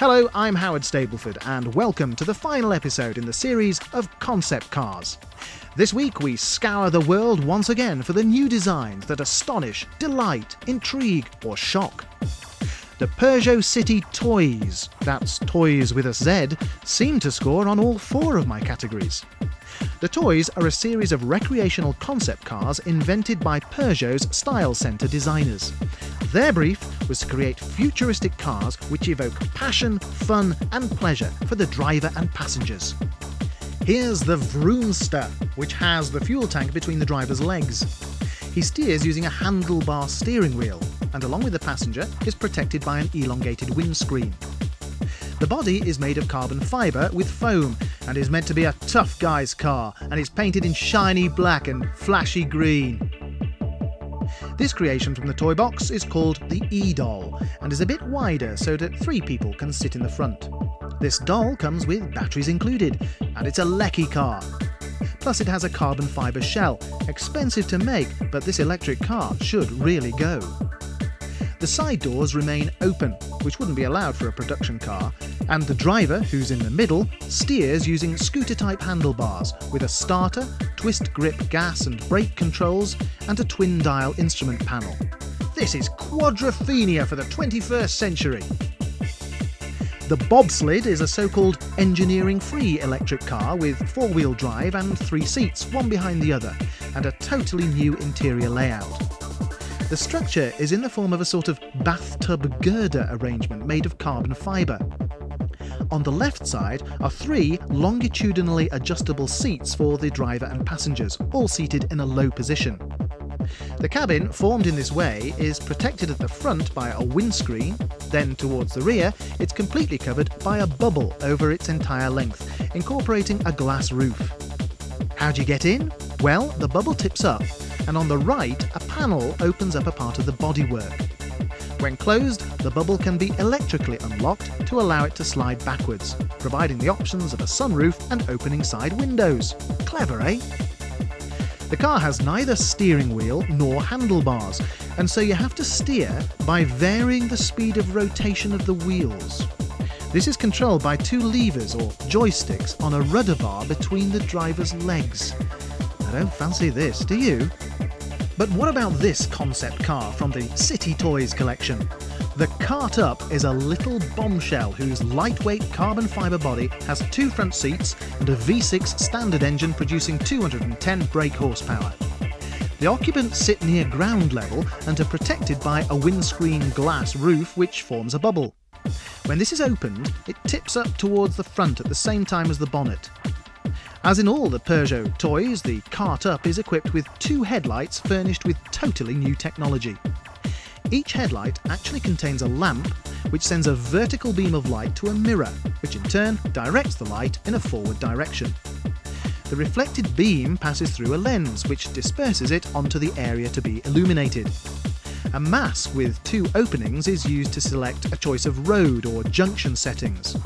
Hello, I'm Howard Stableford, and welcome to the final episode in the series of Concept Cars. This week we scour the world once again for the new designs that astonish, delight, intrigue, or shock. The Peugeot City Toys, that's Toys with a Z, seem to score on all four of my categories. The Toys are a series of recreational concept cars invented by Peugeot's style centre designers. Their brief was to create futuristic cars which evoke passion, fun and pleasure for the driver and passengers. Here's the Vroomster, which has the fuel tank between the driver's legs. He steers using a handlebar steering wheel, and along with the passenger is protected by an elongated windscreen. The body is made of carbon fibre with foam and is meant to be a tough guy's car and is painted in shiny black and flashy green. This creation from the toy box is called the E-Doll and is a bit wider so that three people can sit in the front. This doll comes with batteries included and it's a lecky car. Plus it has a carbon fibre shell, expensive to make, but this electric car should really go. The side doors remain open, which wouldn't be allowed for a production car, and the driver, who's in the middle, steers using scooter-type handlebars with a starter, twist grip gas and brake controls, and a twin-dial instrument panel. This is quadrophenia for the 21st century! The Bobsled is a so-called engineering-free electric car with four-wheel drive and three seats, one behind the other, and a totally new interior layout. The structure is in the form of a sort of bathtub girder arrangement made of carbon fibre. On the left side are three longitudinally adjustable seats for the driver and passengers, all seated in a low position. The cabin, formed in this way, is protected at the front by a windscreen, then towards the rear it's completely covered by a bubble over its entire length, incorporating a glass roof. How do you get in? Well, the bubble tips up, and on the right a panel opens up a part of the bodywork. When closed, the bubble can be electrically unlocked to allow it to slide backwards, providing the options of a sunroof and opening side windows. Clever, eh? The car has neither steering wheel nor handlebars, and so you have to steer by varying the speed of rotation of the wheels. This is controlled by two levers or joysticks on a rudder bar between the driver's legs. I don't fancy this, do you? But what about this concept car from the City Toys collection? The CarTup is a little bombshell whose lightweight carbon fibre body has two front seats and a V6 standard engine producing 210 brake horsepower. The occupants sit near ground level and are protected by a windscreen glass roof which forms a bubble. When this is opened, it tips up towards the front at the same time as the bonnet. As in all the Peugeot toys, the CarTup is equipped with two headlights furnished with totally new technology. Each headlight actually contains a lamp which sends a vertical beam of light to a mirror, which in turn directs the light in a forward direction. The reflected beam passes through a lens which disperses it onto the area to be illuminated. A mask with two openings is used to select a choice of road or junction settings.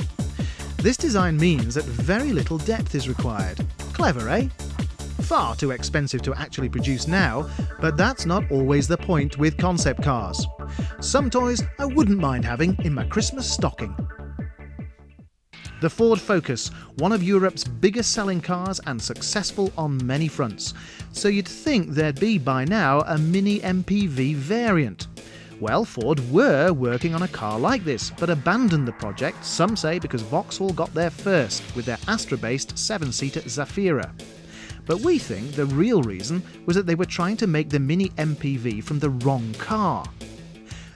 This design means that very little depth is required. Clever, eh? Far too expensive to actually produce now, but that's not always the point with concept cars. Some toys I wouldn't mind having in my Christmas stocking. The Ford Focus, one of Europe's biggest selling cars and successful on many fronts. So you'd think there'd be by now a mini MPV variant. Well, Ford were working on a car like this, but abandoned the project, some say because Vauxhall got there first with their Astra-based 7-seater Zafira. But we think the real reason was that they were trying to make the mini MPV from the wrong car.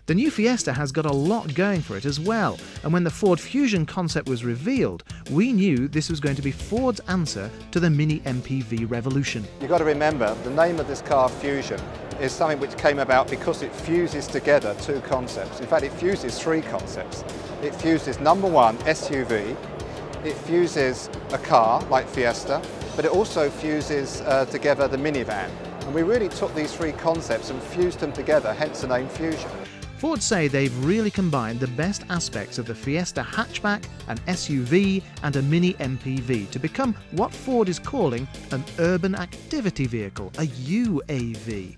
The new Fiesta has got a lot going for it as well, and when the Ford Fusion concept was revealed, we knew this was going to be Ford's answer to the mini MPV revolution. You've got to remember, the name of this car, Fusion, is something which came about because it fuses together two concepts. In fact, it fuses three concepts. It fuses, number one, SUV, it fuses a car like Fiesta, but it also fuses together the minivan. And we really took these three concepts and fused them together, hence the name Fusion. Ford say they've really combined the best aspects of the Fiesta hatchback, an SUV and a mini MPV to become what Ford is calling an urban activity vehicle, a UAV.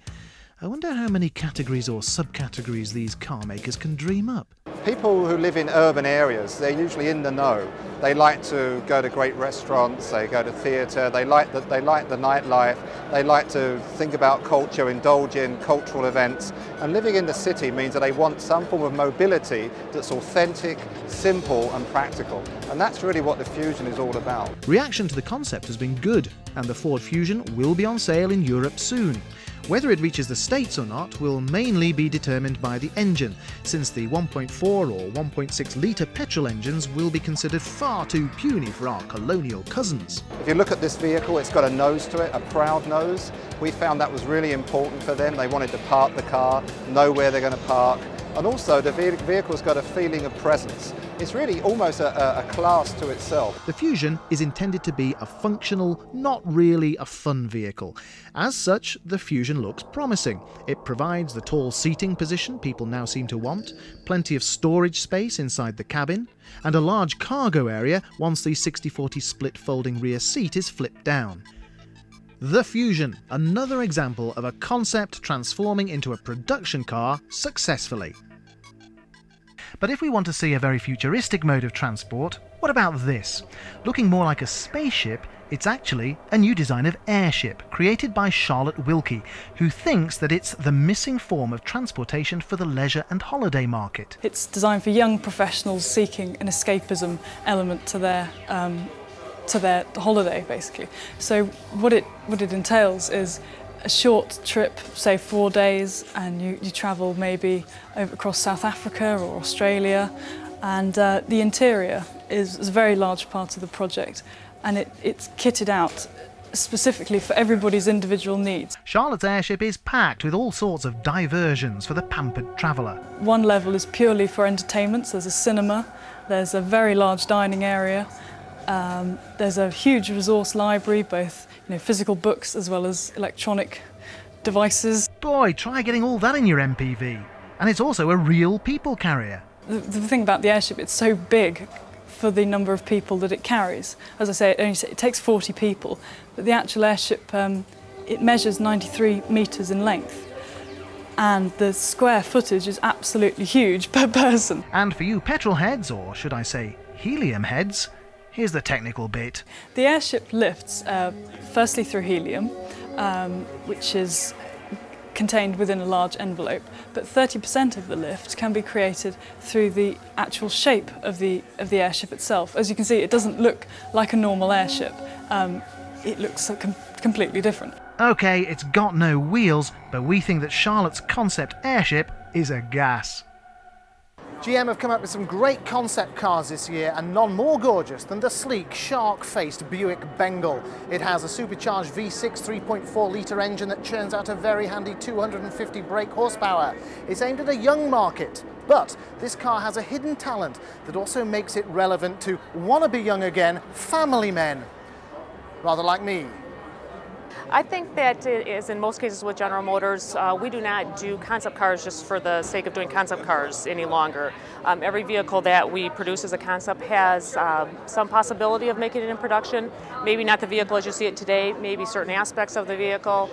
I wonder how many categories or subcategories these car makers can dream up. people who live in urban areas, they're usually in the know. They like to go to great restaurants, they go to theatre, they like the nightlife, they like to think about culture, indulge in cultural events. And living in the city means that they want some form of mobility that's authentic, simple and practical. And that's really what the Fusion is all about. Reaction to the concept has been good, and the Ford Fusion will be on sale in Europe soon. Whether it reaches the States or not will mainly be determined by the engine, since the 1.4 or 1.6 litre petrol engines will be considered far too puny for our colonial cousins. If you look at this vehicle, it's got a nose to it, a proud nose. We found that was really important for them. They wanted to park the car, know where they're going to park, and also the vehicle's got a feeling of presence. It's really almost a class to itself. The Fusion is intended to be a functional, not really a fun vehicle. As such, the Fusion looks promising. It provides the tall seating position people now seem to want, plenty of storage space inside the cabin, and a large cargo area once the 60-40 split folding rear seat is flipped down. The Fusion, another example of a concept transforming into a production car successfully. But if we want to see a very futuristic mode of transport, what about this? Looking more like a spaceship, it's actually a new design of airship, created by Charlotte Wilkie, who thinks that it's the missing form of transportation for the leisure and holiday market. It's designed for young professionals seeking an escapism element to their holiday, basically. So what it entails is a short trip, say 4 days, and you travel maybe over across South Africa or Australia, and the interior is a very large part of the project, and it's kitted out specifically for everybody's individual needs. Charlotte's airship is packed with all sorts of diversions for the pampered traveller. One level is purely for entertainment, so there's a cinema, there's a very large dining area, there's a huge resource library, both physical books as well as electronic devices. Boy, try getting all that in your MPV. And it's also a real people carrier. The thing about the airship, it's so big for the number of people that it carries. As I say, it takes 40 people, but the actual airship, it measures 93 metres in length. And the square footage is absolutely huge per person. And for you petrol heads, or should I say helium heads, here's the technical bit. The airship lifts firstly through helium, which is contained within a large envelope, but 30% of the lift can be created through the actual shape of the airship itself. As you can see, it doesn't look like a normal airship. It looks completely different. Okay, it's got no wheels, but we think that Charlotte's concept airship is a gas. GM have come up with some great concept cars this year, and none more gorgeous than the sleek, shark-faced Buick Bengal. It has a supercharged V6 3.4-litre engine that churns out a very handy 250 brake horsepower. It's aimed at a young market, but this car has a hidden talent that also makes it relevant to wannabe young again family men, rather like me. I think that it is, in most cases with General Motors, we do not do concept cars just for the sake of doing concept cars any longer. Every vehicle that we produce as a concept has some possibility of making it in production. Maybe not the vehicle as you see it today, maybe certain aspects of the vehicle.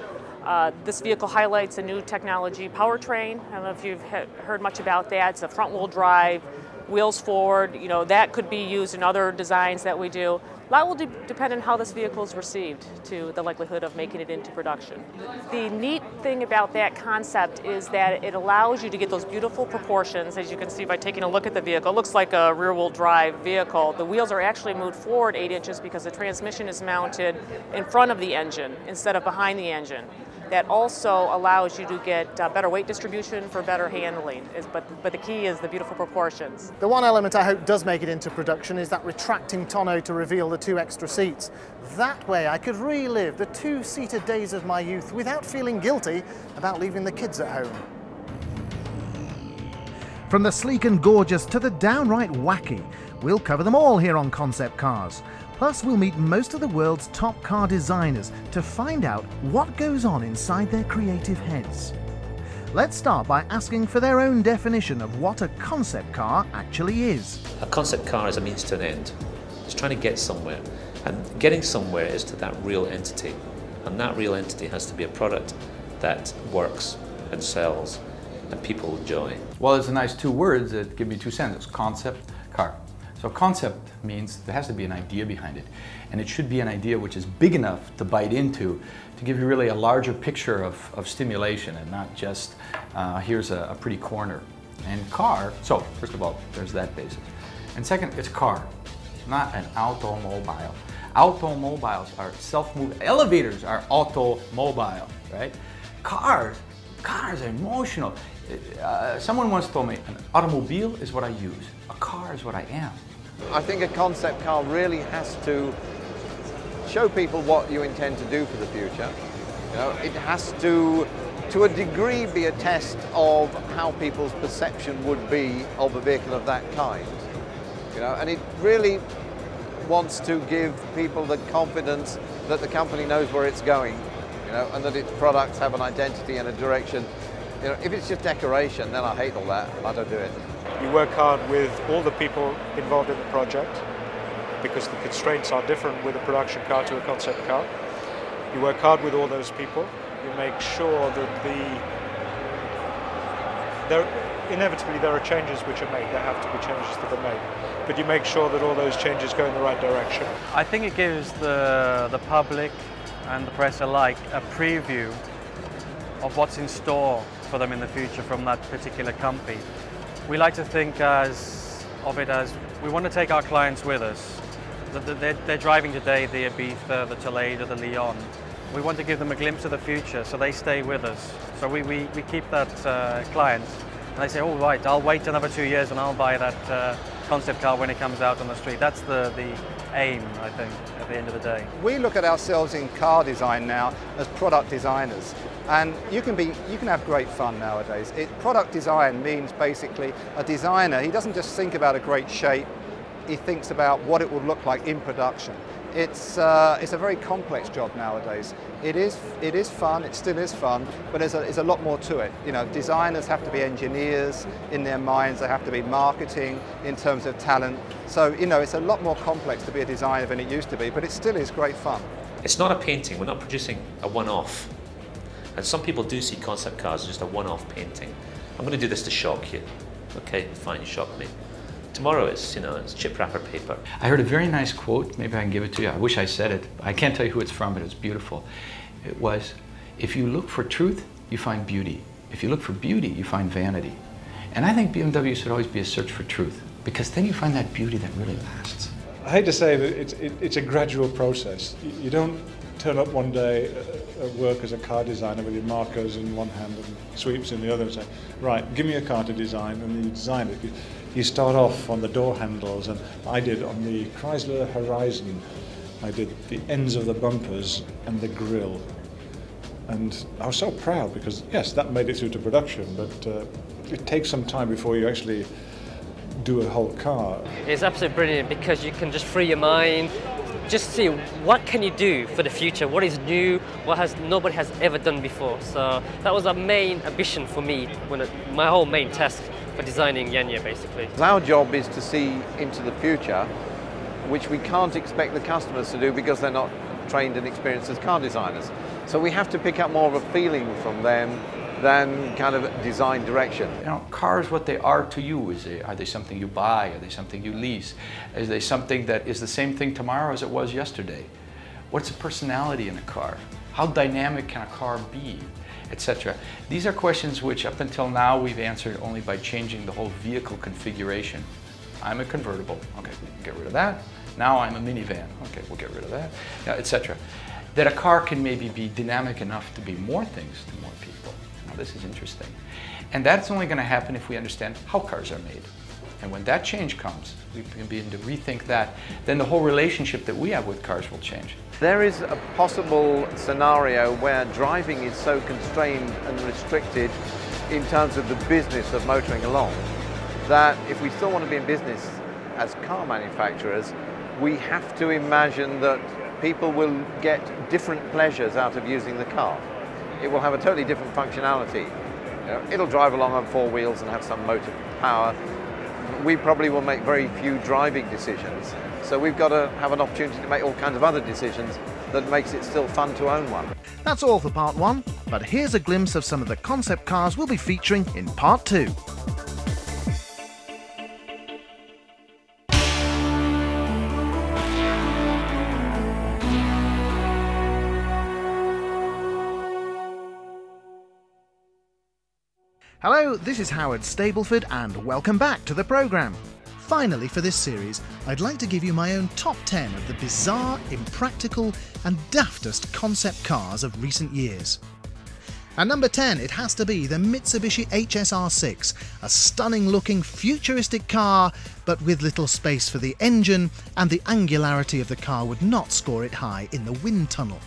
This vehicle highlights a new technology powertrain. I don't know if you've heard much about that. It's a front-wheel drive, wheels forward. That could be used in other designs that we do. A lot will depend on how this vehicle is received to the likelihood of making it into production. The neat thing about that concept is that it allows you to get those beautiful proportions, as you can see by taking a look at the vehicle. It looks like a rear-wheel drive vehicle. The wheels are actually moved forward 8 inches because the transmission is mounted in front of the engine instead of behind the engine. That also allows you to get better weight distribution for better handling, but the key is the beautiful proportions. The one element I hope does make it into production is that retracting tonneau to reveal the 2 extra seats. That way I could relive the 2-seater days of my youth without feeling guilty about leaving the kids at home. From the sleek and gorgeous to the downright wacky, we'll cover them all here on Concept Cars. Plus, we'll meet most of the world's top car designers to find out what goes on inside their creative heads. Let's start by asking for their own definition of what a concept car actually is. A concept car is a means to an end. It's trying to get somewhere. And getting somewhere is to that real entity. And that real entity has to be a product that works and sells that people enjoy. Well, it's a nice two words that give me two sentences: concept car. So concept means there has to be an idea behind it, and it should be an idea which is big enough to bite into to give you really a larger picture of stimulation and not just here's a pretty corner. And car, so first of all, there's that basis. And second, it's car, not an automobile. Automobiles are self-moving, elevators are automobile, right? Cars are emotional. Someone once told me, an automobile is what I use, a car is what I am. I think a concept car really has to show people what you intend to do for the future. You know, it has to a degree, be a test of how people's perception would be of a vehicle of that kind. You know, and it really wants to give people the confidence that the company knows where it's going, you know, and that its products have an identity and a direction. You know, if it's just decoration, then I hate all that. I don't do it. You work hard with all the people involved in the project because the constraints are different with a production car to a concept car. You work hard with all those people. You make sure that inevitably there are changes which are made. There have to be changes that are made, but you make sure that all those changes go in the right direction. I think it gives the public and the press alike a preview of what's in store for them in the future from that particular company. We like to think of it as we want to take our clients with us. They're driving today the Ibiza, the Toledo, the Leon. We want to give them a glimpse of the future so they stay with us. So we keep that client, and they say, all right, I'll wait another 2 years and I'll buy that concept car when it comes out on the street. That's the aim, I think, at the end of the day. We look at ourselves in car design now as product designers, and you can have great fun nowadays. Product design means basically a designer, he doesn't just think about a great shape, he thinks about what it will look like in production. It's a very complex job nowadays. It is fun, it still is fun, but there's a lot more to it. You know, designers have to be engineers in their minds, they have to be marketing in terms of talent. So, you know, it's a lot more complex to be a designer than it used to be, but it still is great fun. It's not a painting, we're not producing a one-off. And some people do see concept cars as just a one-off painting. I'm going to do this to shock you. Okay, fine, you shock me. Tomorrow it's, you know, it's chip wrapper paper. I heard a very nice quote, maybe I can give it to you. I wish I said it. I can't tell you who it's from, but it's beautiful. It was, if you look for truth, you find beauty. If you look for beauty, you find vanity. And I think BMW should always be a search for truth, because then you find that beauty that really lasts. I hate to say that it's a gradual process. You don't turn up one day at work as a car designer with your markers in one hand and sweeps in the other and say, right, give me a car to design, and then you design it. You start off on the door handles, and I did on the Chrysler Horizon, I did the ends of the bumpers and the grille. And I was so proud because, yes, that made it through to production, but it takes some time before you actually do a whole car. It's absolutely brilliant because you can just free your mind, just see what can you do for the future, what is new, what has nobody has ever done before. So that was a main ambition for me, my whole main task. For designing Yanya, basically. Our job is to see into the future, which we can't expect the customers to do because they're not trained and experienced as car designers. So we have to pick up more of a feeling from them than kind of design direction. You know, cars, what they are to you, are they something you buy? Are they something you lease? Is they something that is the same thing tomorrow as it was yesterday? What's the personality in a car? How dynamic can a car be? Etc. These are questions which up until now we've answered only by changing the whole vehicle configuration. I'm a convertible, okay, we can get rid of that. Now I'm a minivan, okay, we'll get rid of that, etc. That a car can maybe be dynamic enough to be more things to more people. Now this is interesting. And that's only going to happen if we understand how cars are made. And when that change comes, we can begin to rethink that, then the whole relationship that we have with cars will change. There is a possible scenario where driving is so constrained and restricted in terms of the business of motoring along, that if we still want to be in business as car manufacturers, we have to imagine that people will get different pleasures out of using the car. It will have a totally different functionality. You know, it'll drive along on four wheels and have some motor power. We probably will make very few driving decisions. So we've got to have an opportunity to make all kinds of other decisions that makes it still fun to own one. That's all for part 1, but here's a glimpse of some of the concept cars we'll be featuring in part 2. Hello, this is Howard Stableford and welcome back to the programme. Finally, for this series, I'd like to give you my own top 10 of the bizarre, impractical and daftest concept cars of recent years. At number 10, it has to be the Mitsubishi HSR6, a stunning looking futuristic car, but with little space for the engine, and the angularity of the car would not score it high in the wind tunnel.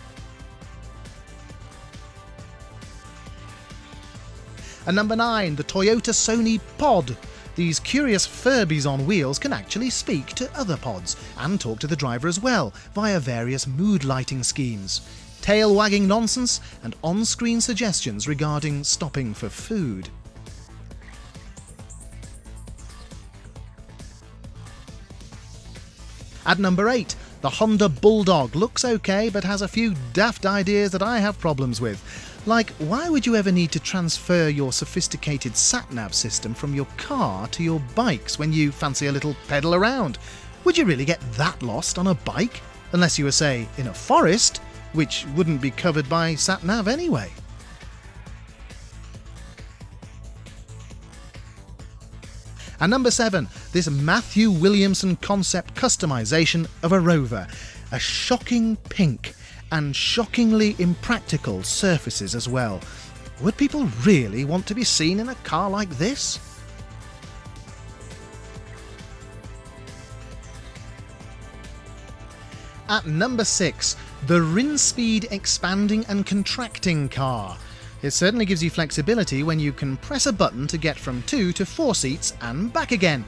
At number 9, the Toyota Sony Pod. These curious Furbies on wheels can actually speak to other pods and talk to the driver as well via various mood lighting schemes, tail wagging nonsense and on-screen suggestions regarding stopping for food. At number 8, the Honda Bulldog looks okay but has a few daft ideas that I have problems with. Like, why would you ever need to transfer your sophisticated sat-nav system from your car to your bikes when you fancy a little pedal around? Would you really get that lost on a bike? Unless you were, say, in a forest, which wouldn't be covered by sat-nav anyway. At number 7, this Matthew Williamson concept customisation of a Rover. A shocking pink and shockingly impractical surfaces as well. Would people really want to be seen in a car like this? At number 6, the Rinspeed expanding and contracting car. It certainly gives you flexibility when you can press a button to get from 2 to 4 seats and back again,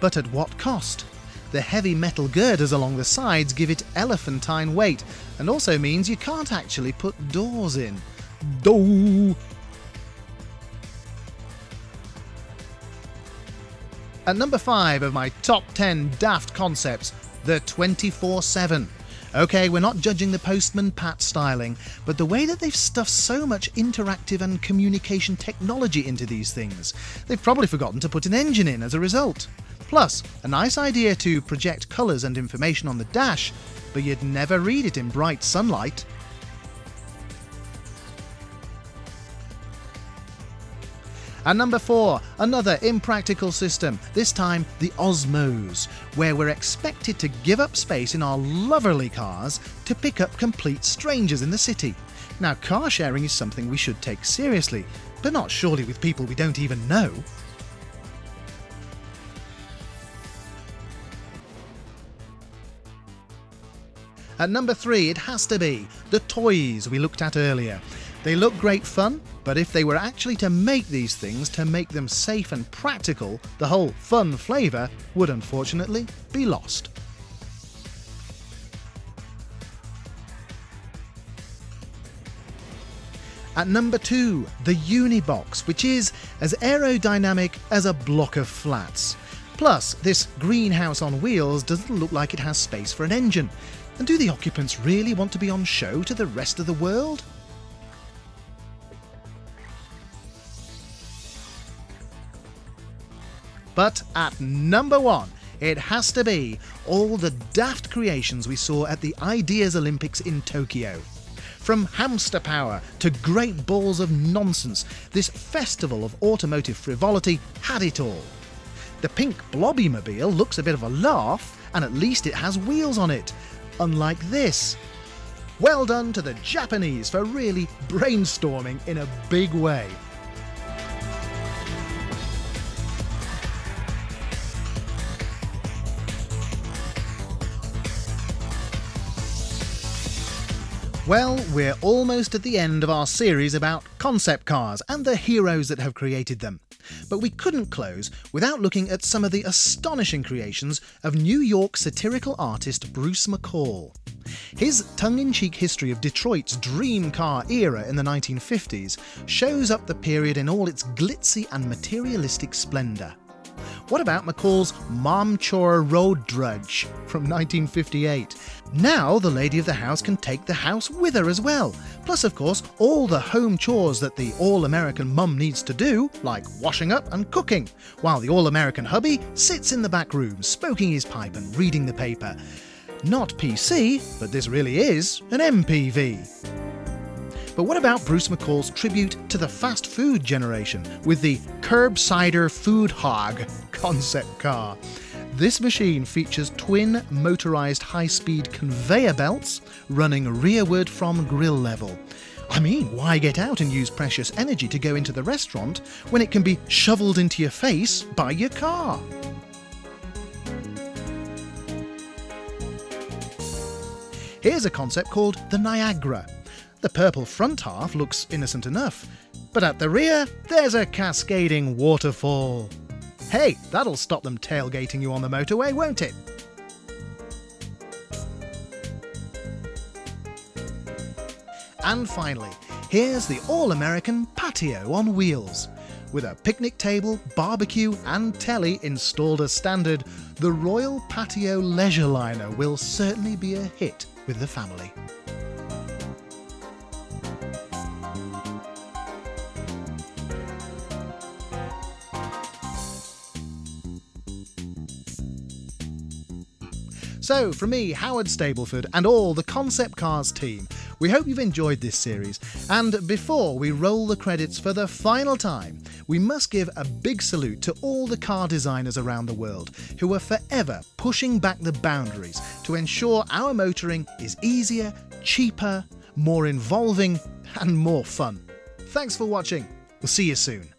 but at what cost? The heavy metal girders along the sides give it elephantine weight, and also means you can't actually put doors in. Doo! At number 5 of my top 10 daft concepts, the 24/7. Okay, we're not judging the Postman Pat styling, but the way that they've stuffed so much interactive and communication technology into these things, they've probably forgotten to put an engine in as a result. Plus, a nice idea to project colours and information on the dash, but you'd never read it in bright sunlight. At number 4, another impractical system, this time the Osmos, where we're expected to give up space in our lovely cars to pick up complete strangers in the city. Now, car sharing is something we should take seriously, but not surely with people we don't even know. At number 3, it has to be the toys we looked at earlier. They look great fun, but if they were actually to make these things to make them safe and practical, the whole fun flavour would unfortunately be lost. At number 2, the Unibox, which is as aerodynamic as a block of flats. Plus, this greenhouse on wheels doesn't look like it has space for an engine. And do the occupants really want to be on show to the rest of the world? But at number 1, it has to be all the daft creations we saw at the Ideas Olympics in Tokyo. From hamster power to great balls of nonsense, this festival of automotive frivolity had it all. The pink Blobbymobile looks a bit of a laugh, and at least it has wheels on it. Unlike this. Well done to the Japanese for really brainstorming in a big way. Well, we're almost at the end of our series about concept cars and the heroes that have created them. But we couldn't close without looking at some of the astonishing creations of New York satirical artist Bruce McCall. His tongue-in-cheek history of Detroit's dream car era in the 1950s shows up the period in all its glitzy and materialistic splendour. What about McCall's Mom-Chore Road Drudge from 1958? Now the lady of the house can take the house with her as well. Plus, of course, all the home chores that the all-American mum needs to do, like washing up and cooking, while the all-American hubby sits in the back room, smoking his pipe and reading the paper. Not PC, but this really is an MPV. But what about Bruce McCall's tribute to the fast food generation with the Curbsider Food Hog concept car? This machine features twin motorised high-speed conveyor belts running rearward from grill level. I mean, why get out and use precious energy to go into the restaurant when it can be shoveled into your face by your car? Here's a concept called the Niagara. The purple front half looks innocent enough, but at the rear, there's a cascading waterfall. Hey, that'll stop them tailgating you on the motorway, won't it? And finally, here's the all-American patio on wheels. With a picnic table, barbecue and telly installed as standard, the Royal Patio Leisure Liner will certainly be a hit with the family. So, from me, Howard Stableford, and all the Concept Cars team, we hope you've enjoyed this series. And before we roll the credits for the final time, we must give a big salute to all the car designers around the world who are forever pushing back the boundaries to ensure our motoring is easier, cheaper, more involving, and more fun. Thanks for watching. We'll see you soon.